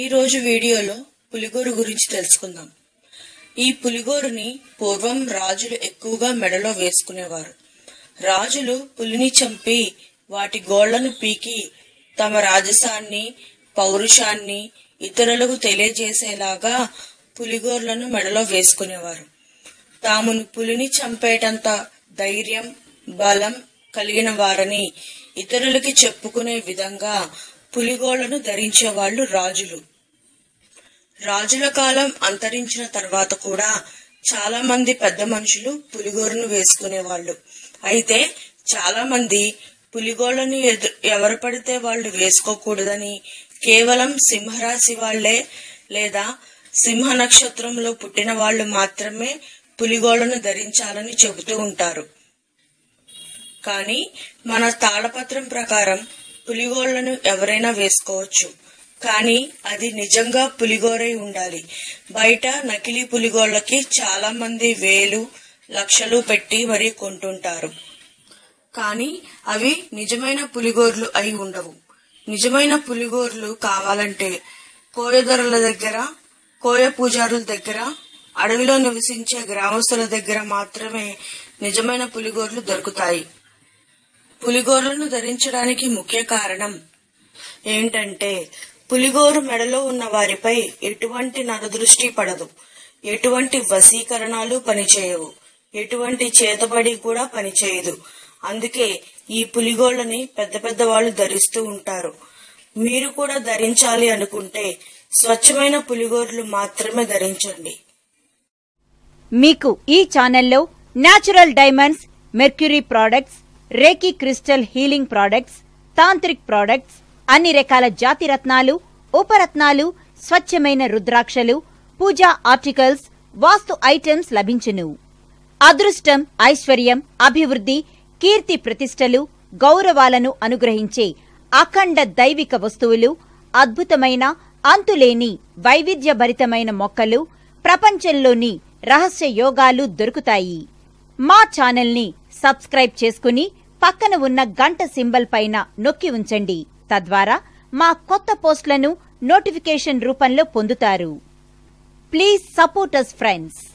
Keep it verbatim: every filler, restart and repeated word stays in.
ఈ రోజు వీడియోలో పులిగోరు గురించి తెలుసుకుందాం। ఈ పులిగోరుని పూర్వం రాజులు ఎక్కువగా మెడలో వేసుకునేవారు। రాజులు పులిని చంపి వాటి గోళ్ళను పీకి తమ రాజసాన్ని పౌరుషాన్ని ఇతరులకు తెలియజేసేలాగా పులిగోర్లను మెడలో వేసుకునేవారు। తాము పులిని చంపేటంత ధైర్యం బలం కలిగిన వారని ఇతరులకు చెప్పుకునే విధంగా పులిగోళ్లను ధరించేవాళ్లు రాజులు। రాజుల కాలం అంతరించిన తర్వాత కూడా చాలా మంది పెద్ద మనుషులు పులిగోరును వేసుకునేవాళ్లు। అయితే చాలా మంది పులిగోళ్లను ఎవరు పడితే వాళ్ళు వేసుకోకూడదని కేవలం సింహరాశి వాళ్లే లేదా సింహ నక్షత్రంలో పుట్టిన వాళ్లు మాత్రమే పులిగోళ్లను ధరించాలని చెబుతూ ఉంటారు। కానీ మన తాళపత్రం ప్రకారం పులిగోళ్లను ఎవరైనా వేసుకోవచ్చు, కానీ అది నిజంగా పులిగోరై ఉండాలి। బయట నకిలీ పులిగోళ్లకి చాలా మంది వేలు లక్షలు పెట్టి మరీ కొంటుంటారు, కానీ అవి నిజమైన పులిగోర్లు అయి ఉండవు। నిజమైన పులిగోర్లు కావాలంటే కోయదొరల దగ్గర, కోయ పూజారుల దగ్గర, అడవిలో నివసించే గ్రామస్తుల దగ్గర మాత్రమే నిజమైన పులిగోర్లు దొరుకుతాయి। పులిగోరును ధరించడానికి ముఖ్య కారణం ఏంటంటే పులిగోరు మెడలో ఉన్న వారిపై ఎటువంటి నరదృష్టి పడదు, ఎటువంటి వశీకరణాలు పనిచేయవు, ఎటువంటి చేతబడి కూడా పనిచేయదు। అందుకే ఈ పులిగోళ్ళని పెద్ద పెద్ద వాళ్ళు ధరిస్తూ ఉంటారు। మీరు కూడా ధరించాలి అనుకుంటే స్వచ్ఛమైన పులిగోర్లు మాత్రమే ధరించండి। మీకు ఈ ఛానల్లో న్యాచురల్ డైమండ్స్, మెర్క్యూరీ ప్రొడక్ట్స్, రేకి crystal healing products, tantric products, అన్ని రకాల జాతి రత్నాలు, ఉపరత్నాలు, స్వచ్ఛమైన రుద్రాక్షలు, పూజా ఆర్టికల్స్, వాస్తు ఐటమ్స్ లభించును। అదృష్టం, ఐశ్వర్యం, అభివృద్ధి, కీర్తి ప్రతిష్టలు, గౌరవాలను అనుగ్రహించే అఖండ దైవిక వస్తువులు, అద్భుతమైన అంతులేని వైవిధ్యభరితమైన మొక్కలు, ప్రపంచంలోని రహస్య యోగాలు దొరుకుతాయి। మా ఛానల్ని సబ్స్క్రైబ్ చేసుకుని పక్కన ఉన్న గంట సింబల్ పైన నొక్కి ఉంచండి, తద్వారా మా కొత్త పోస్టులను నోటిఫికేషన్ రూపంలో పొందుతారు। Please support us friends.